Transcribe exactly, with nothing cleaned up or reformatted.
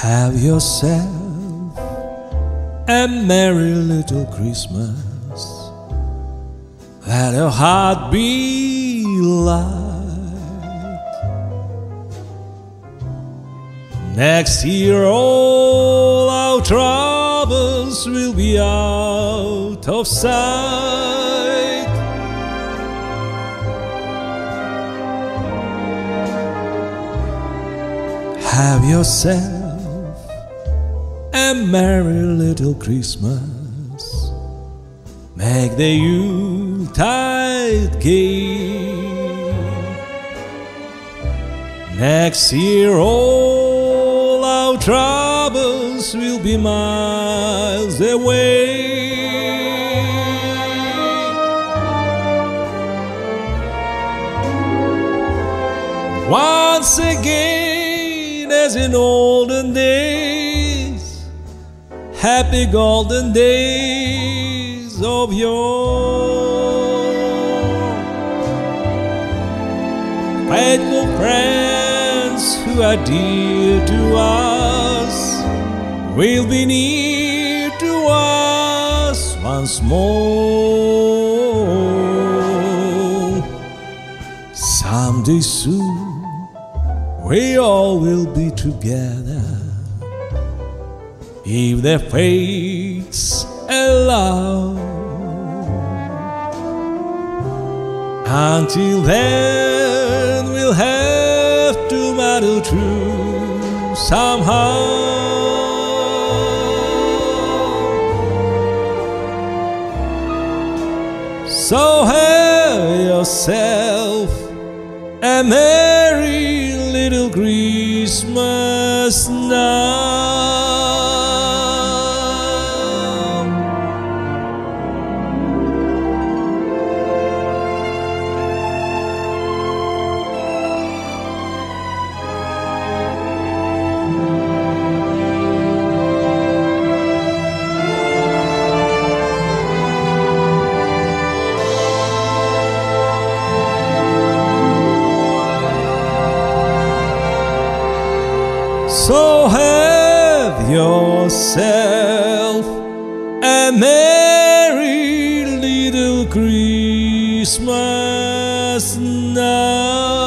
Have yourself a merry little Christmas. Let your heart be light. Next year all our troubles will be out of sight. Have yourself a merry little Christmas. Make the Yuletide gay. Next year all our troubles will be miles away. Once again, as in olden days, happy golden days of yore. Faithful friends who are dear to us will be near to us once more. Someday soon we all will be together, if the fates allow. Until then we'll have to muddle through somehow. So have yourself a merry little Christmas now. So have yourself a merry little Christmas now.